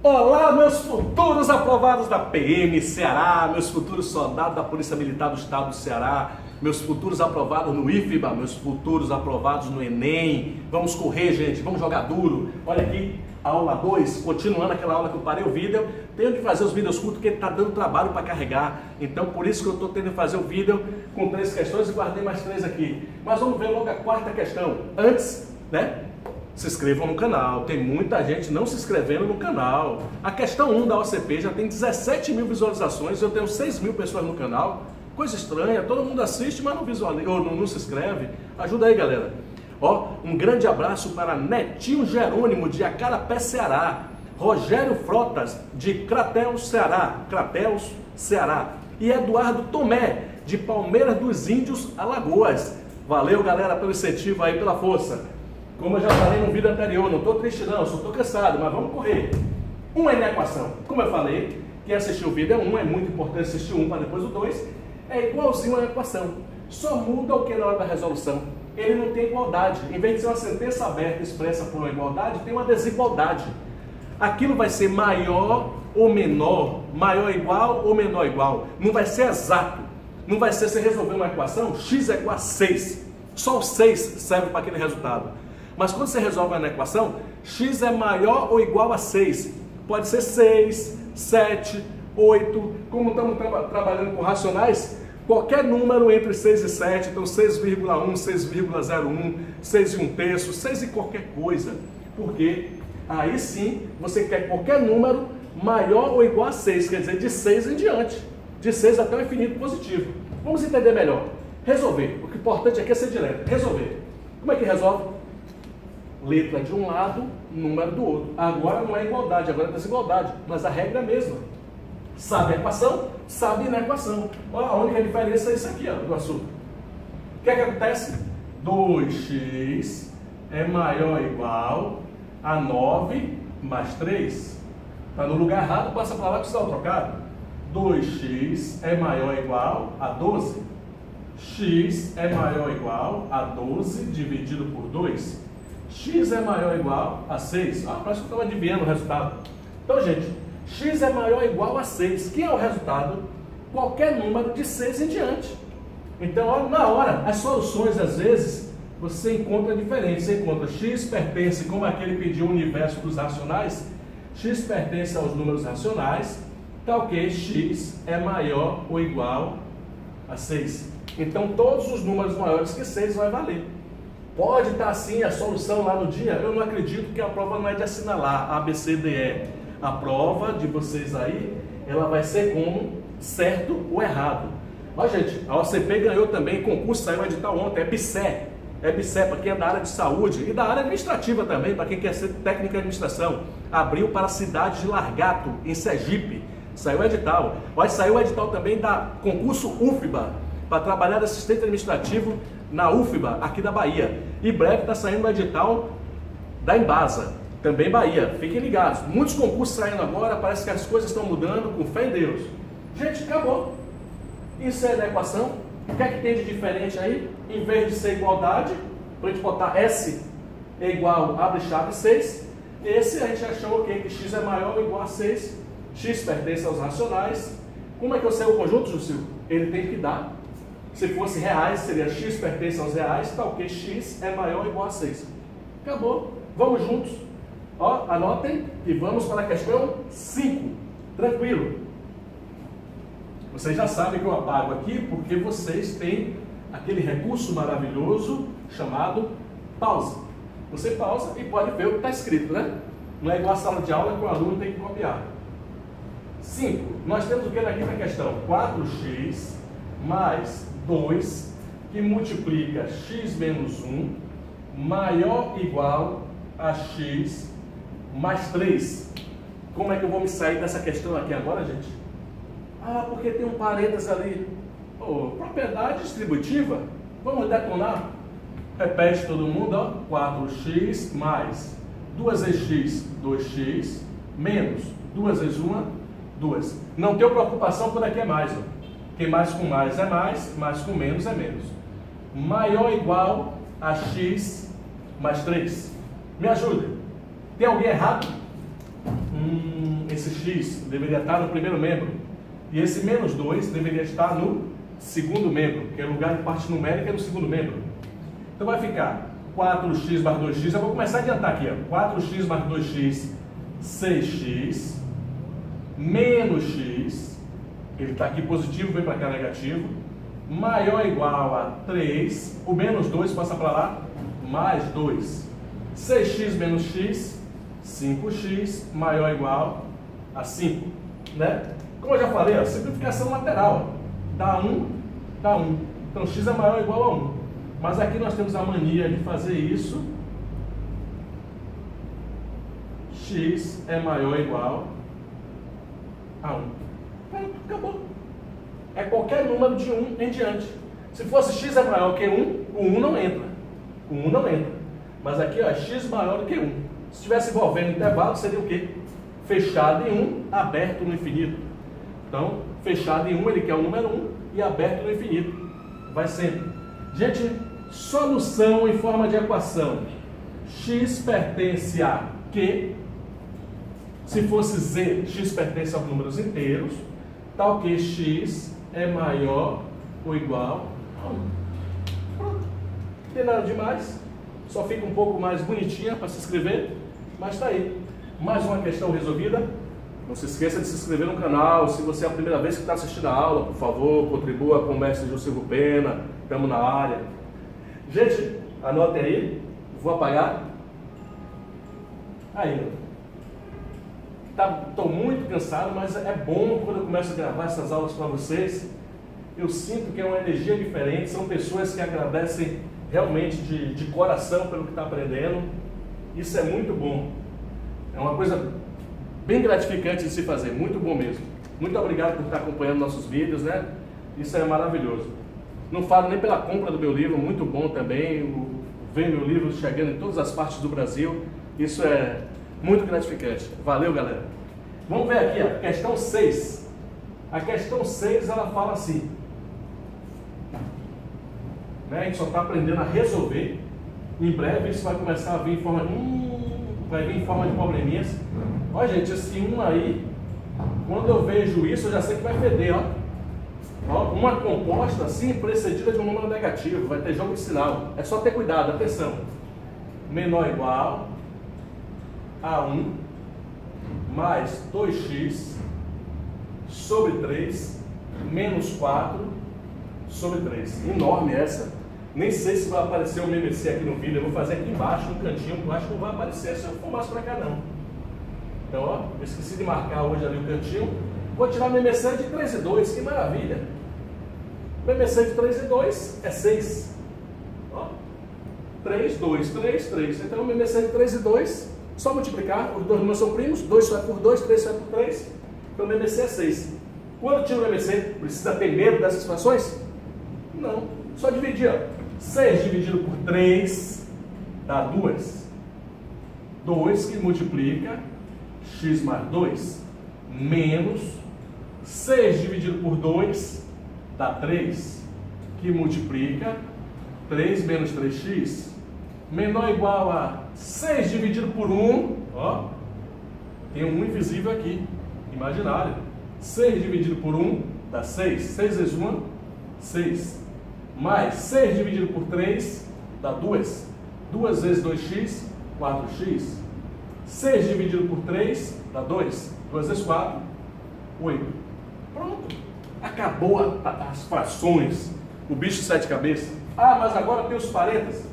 Olá, meus futuros aprovados da PM Ceará, meus futuros soldados da Polícia Militar do Estado do Ceará, meus futuros aprovados no IFBA, meus futuros aprovados no ENEM. Vamos correr, gente, vamos jogar duro. Olha aqui, aula 2, continuando aquela aula que eu parei o vídeo. Tenho de fazer os vídeos curtos porque tá dando trabalho para carregar. Então, por isso que eu tô tendo de fazer o vídeo com 3 questões e guardei mais 3 aqui. Mas vamos ver logo a 4ª questão. Antes, né? Se inscrevam no canal, tem muita gente não se inscrevendo no canal. A questão 1 da OCP já tem 17 mil visualizações, eu tenho 6 mil pessoas no canal. Coisa estranha, todo mundo assiste, mas não visualiza, ou não se inscreve. Ajuda aí, galera. Ó, um grande abraço para Netinho Jerônimo, de Acarapé, Ceará. Rogério Frotas, de Crateus, Ceará. Crateus, Ceará. E Eduardo Tomé, de Palmeiras dos Índios, Alagoas. Valeu, galera, pelo incentivo aí, pela força. Como eu já falei no vídeo anterior, não estou triste não, só estou cansado, mas vamos correr. 1 é na equação. Como eu falei, quem assistiu o vídeo é 1, é muito importante assistir 1 para depois o 2. É igualzinho a equação, só muda o que na hora da resolução. Ele não tem igualdade. Em vez de ser uma sentença aberta expressa por uma igualdade, tem uma desigualdade. Aquilo vai ser maior ou menor, maior igual ou menor igual. Não vai ser exato. Não vai ser, se resolver uma equação, x é igual a 6. Só o 6 serve para aquele resultado. Mas quando você resolve uma equação, x é maior ou igual a 6. Pode ser 6, 7, 8. Como estamos trabalhando com racionais, qualquer número entre 6 e 7, então 6,1, 6,01, 6 e 1 terço, 6 e qualquer coisa. Porque aí sim, você quer qualquer número maior ou igual a 6, quer dizer, de 6 em diante. De 6 até o infinito positivo. Vamos entender melhor. Resolver. O que é importante aqui é ser direto. Resolver. Como é que resolve? Letra de um lado, número do outro. Agora não é igualdade, agora é desigualdade. Mas a regra é a mesma. Sabe a equação, sabe na equação. Olha, a única diferença é isso aqui, ó, do assunto. O que é que acontece? 2x é maior ou igual a 9 mais 3. Está no lugar errado, passa para lá que está trocado. 2x é maior ou igual a 12. X é maior ou igual a 12 dividido por 2. X é maior ou igual a 6. Ah, parece que estamos adivinhando o resultado. Então, gente, x é maior ou igual a 6. Que é o resultado? Qualquer número de 6 em diante. Então, na hora, as soluções, às vezes, você encontra diferente. Você encontra x pertence, como aquele pediu, o universo dos racionais. X pertence aos números racionais, tal que x é maior ou igual a 6. Então, todos os números maiores que 6 vai valer. Pode estar assim a solução lá no dia, eu não acredito, que a prova não é de assinalar A, B, C, D, E. A prova de vocês aí, ela vai ser como certo ou errado. Mas, gente, a OCP ganhou também concurso, saiu edital ontem, EBSERH. EBSERH para quem é da área de saúde e da área administrativa também, para quem quer ser técnico de administração. Abriu para a cidade de Largato, em Sergipe. Saiu edital. Mas saiu edital também da concurso UFBA, para trabalhar de assistente administrativo na UFBA, aqui da Bahia. E breve está saindo o edital da Embasa, também Bahia. Fiquem ligados. Muitos concursos saindo agora, parece que as coisas estão mudando, com fé em Deus. Gente, acabou. Isso é da equação. O que é que tem de diferente aí? Em vez de ser igualdade, para a gente botar S é igual, abre chave, 6. Esse a gente achou que x é maior ou igual a 6. X pertence aos racionais. Como é que eu sei o conjunto, Jussilvio? Ele tem que dar. Se fosse reais, seria x pertence aos reais, tal que x é maior ou igual a 6. Acabou. Vamos juntos. Ó, anotem e vamos para a questão 5. Tranquilo. Vocês já sabem que eu apago aqui porque vocês têm aquele recurso maravilhoso chamado pausa. Você pausa e pode ver o que está escrito, né? Não é igual a sala de aula que o aluno tem que copiar. 5. Nós temos o que aqui na questão? 4x mais 2, que multiplica x menos 1, maior ou igual a x mais 3. Como é que eu vou me sair dessa questão aqui agora, gente? Ah, porque tem um parênteses ali. Oh, propriedade distributiva. Vamos detonar? Repete todo mundo, ó. 4x mais 2 vezes x, 2x, menos 2 vezes 1, 2. Não tenho preocupação por aqui é mais, ó. Porque mais é mais com menos é menos. Maior ou igual a x mais 3. Me ajuda. Tem alguém errado? esse X deveria estar no primeiro membro e esse menos 2 deveria estar no segundo membro, que é o lugar de parte numérica no segundo membro. Então vai ficar 4x mais 2x, eu vou começar a adiantar aqui, ó. 4x mais 2x, 6x, menos x, ele está aqui positivo, vem para cá negativo, maior ou igual a 3, o menos 2 passa para lá, mais 2. 6x menos x, 5x, maior ou igual a 5, né? Como eu já falei, a simplificação lateral, ó, dá 1, dá 1. Então x é maior ou igual a 1. Mas aqui nós temos a mania de fazer isso. X é maior ou igual a 1. Acabou. É qualquer número de 1 em diante. Se fosse x é maior que 1, o 1 não entra. O 1 não entra. Mas aqui, ó, é x maior do que 1. Se estivesse envolvendo intervalo, seria o quê? Fechado em 1, aberto no infinito. Então, fechado em 1, ele quer o número 1 e aberto no infinito. Vai sempre. Gente, solução em forma de equação. X pertence a Q. Se fosse Z, X pertence aos números inteiros, tal que X é maior ou igual a 1. Pronto. Não tem nada demais. Só fica um pouco mais bonitinha para se inscrever, mas está aí. Mais uma questão resolvida. Não se esqueça de se inscrever no canal. Se você é a primeira vez que está assistindo a aula, por favor, contribua com o mestre Jussilvio Pena. Estamos na área. Gente, anotem aí. Vou apagar. Aí. Estou muito cansado, mas é bom quando eu começo a gravar essas aulas para vocês. Eu sinto que é uma energia diferente. São pessoas que agradecem realmente de coração pelo que está aprendendo. Isso é muito bom. É uma coisa bem gratificante de se fazer, muito bom mesmo. Muito obrigado por estar acompanhando nossos vídeos, né? Isso é maravilhoso. Não falo nem pela compra do meu livro, muito bom também. Ver meu livro chegando em todas as partes do Brasil, isso é muito gratificante. Valeu, galera. Vamos ver aqui a questão 6. A questão 6, ela fala assim, né? A gente só está aprendendo a resolver. Em breve isso vai começar a vir em forma de probleminhas. Ó, gente, esse 1 aí, quando eu vejo isso, eu já sei que vai perder, ó. Ó, uma composta assim precedida de um número negativo, vai ter jogo de sinal. É só ter cuidado, atenção. Menor ou igual a 1 mais 2x sobre 3 menos 4 sobre 3. Enorme essa. Nem sei se vai aparecer o MBC aqui no vídeo. Eu vou fazer aqui embaixo, no cantinho, porque eu acho que não vai aparecer se eu for mais pra cá, não. Então, ó, eu esqueci de marcar hoje ali o cantinho. Vou tirar o EBSERH de 3 e 2, que maravilha! O EBSERH de 3 e 2 é 6. Ó, 3, 2, 3, 3. Então o EBSERH de 3 e 2, só multiplicar, os dois números são primos, 2 sai por 2, 3 sai por 3, então o EBSERH é 6. Quando tira o EBSERH, precisa ter medo dessas frações? Não, só dividir, ó. 6 dividido por 3 dá 2. 2 que multiplica x mais 2 menos 6 dividido por 2 dá 3, que multiplica 3 menos 3x, menor ou igual a 6 dividido por 1, ó, tem um invisível aqui, imaginário, 6 dividido por 1 dá 6, 6 vezes 1, 6, mais 6 dividido por 3 dá 2, 2 vezes 2x, 4x, 6 dividido por 3 dá 2, 2 vezes 4, 8. Pronto. Acabou as frações. O bicho de 7 cabeças. Ah, mas agora tem os parênteses.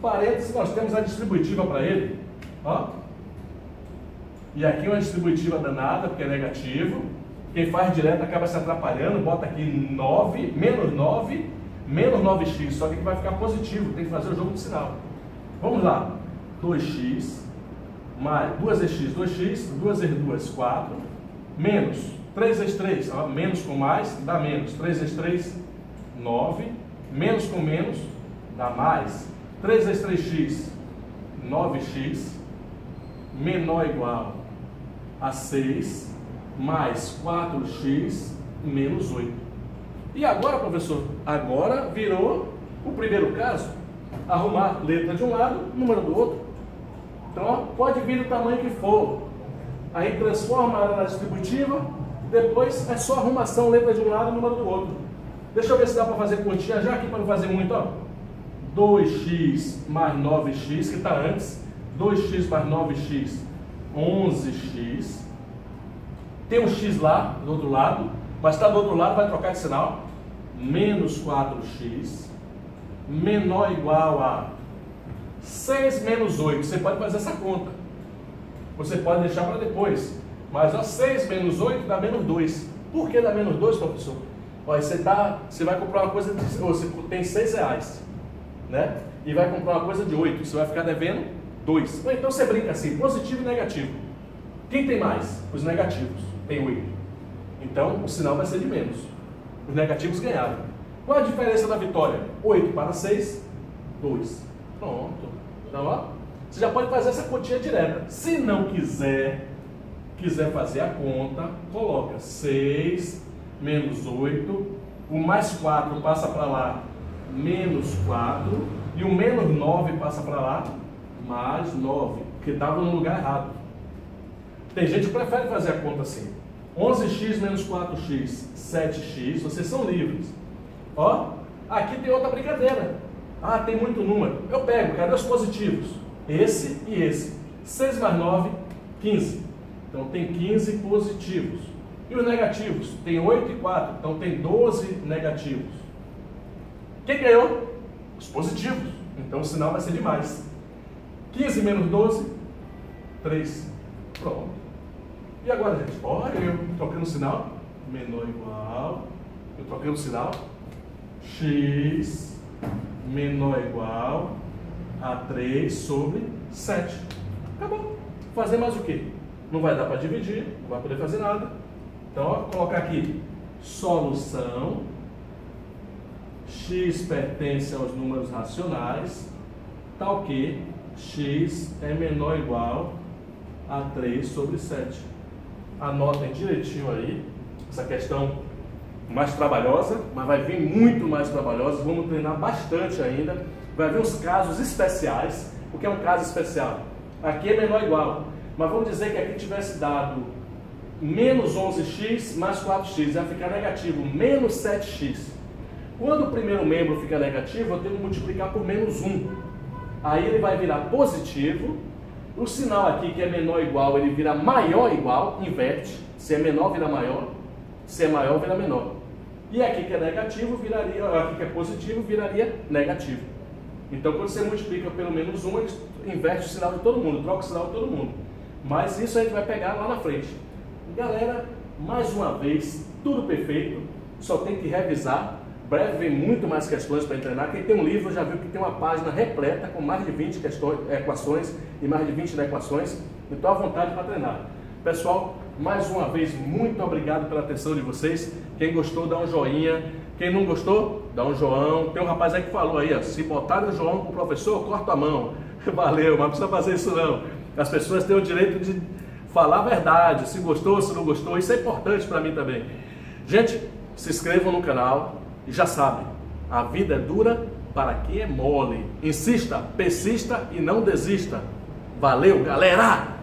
Parênteses, nós temos a distributiva para ele. Ó. E aqui uma distributiva danada, porque é negativo. Quem faz direto acaba se atrapalhando. Bota aqui 9, menos 9, menos 9x. Só que vai ficar positivo. Tem que fazer o jogo de sinal. Vamos lá. 2x. Mais 2 vezes x, 2x, 2 vezes 2, 4, menos 3 vezes 3, ó, menos com mais, dá menos, 3 vezes 3, 9, menos com menos, dá mais, 3 vezes 3x, 9x, menor ou igual a 6, mais 4x, menos 8. E agora, professor? Agora virou o primeiro caso, arrumar letra de um lado, número do outro. Então, ó, pode vir do tamanho que for. aí transforma ela na distributiva, depois é só arrumação, letra de um lado e número do outro. Deixa eu ver se dá para fazer continha já aqui, para não fazer muito, ó. 2x mais 9x, que está antes, 2x mais 9x, 11x, tem um x lá, do outro lado, mas está do outro lado, vai trocar de sinal, menos 4x, menor ou igual a 6 menos 8, você pode fazer essa conta, você pode deixar para depois, mas ó, 6 menos 8 dá menos 2, por que dá menos 2, professor? Olha, você vai comprar uma coisa, você tem 6 reais, né? E vai comprar uma coisa de 8, você vai ficar devendo 2. Então você brinca assim, positivo e negativo. Quem tem mais? Os negativos, tem 8. Então o sinal vai ser de menos. Os negativos ganharam. Qual a diferença da vitória? 8 para 6, 2. Pronto. Então, ó, você já pode fazer essa continha direta. Se não quiser fazer a conta, coloca 6 menos 8, o mais 4 passa para lá, menos 4, e o menos 9 passa para lá, mais 9, que estava no lugar errado. Tem gente que prefere fazer a conta assim, 11x menos 4x, 7x, vocês são livres. Ó, aqui tem outra brincadeira, ah, tem muito número, eu pego, cadê os positivos? Esse e esse, 6 mais 9, 15, então tem 15 positivos, e os negativos, tem 8 e 4, então tem 12 negativos. Quem ganhou? Os positivos. Então o sinal vai ser de mais. 15 menos 12, 3. Pronto. E agora, gente? Olha eu trocando o sinal. Menor ou igual. Eu trocando o sinal. X menor ou igual a 3 sobre 7. Acabou. Fazer mais o quê? Não vai dar para dividir. Não vai poder fazer nada. Então, ó, colocar aqui. Solução. X pertence aos números racionais, tal que x é menor ou igual a 3 sobre 7. Anotem direitinho aí essa questão mais trabalhosa, mas vai vir muito mais trabalhosa, vamos treinar bastante ainda. Vai vir uns casos especiais, o que é um caso especial? Aqui é menor ou igual, mas vamos dizer que aqui tivesse dado menos 11x mais 4x, vai ficar negativo, menos 7x. Quando o primeiro membro fica negativo, eu tenho que multiplicar por menos 1. Aí ele vai virar positivo. O sinal aqui, que é menor ou igual, ele vira maior ou igual, inverte. Se é menor, vira maior. Se é maior, vira menor. E aqui que é negativo, viraria... Aqui que é positivo, viraria negativo. Então, quando você multiplica pelo menos 1, ele inverte o sinal de todo mundo, troca o sinal de todo mundo. Mas isso a gente vai pegar lá na frente. Galera, mais uma vez, tudo perfeito. Só tem que revisar. Breve vem muito mais questões para treinar. Quem tem um livro já viu que tem uma página repleta com mais de 20 questões, equações e mais de 20 equações. Então, à vontade para treinar. Pessoal, mais uma vez, muito obrigado pela atenção de vocês. Quem gostou, dá um joinha. Quem não gostou, dá um joão. Tem um rapaz aí que falou aí, ó, se botar o joão com o professor, corta a mão. Valeu, mas não precisa fazer isso não. As pessoas têm o direito de falar a verdade. Se gostou, se não gostou, isso é importante para mim também. Gente, se inscrevam no canal. E já sabe, a vida é dura para quem é mole. Insista, persista e não desista. Valeu, galera!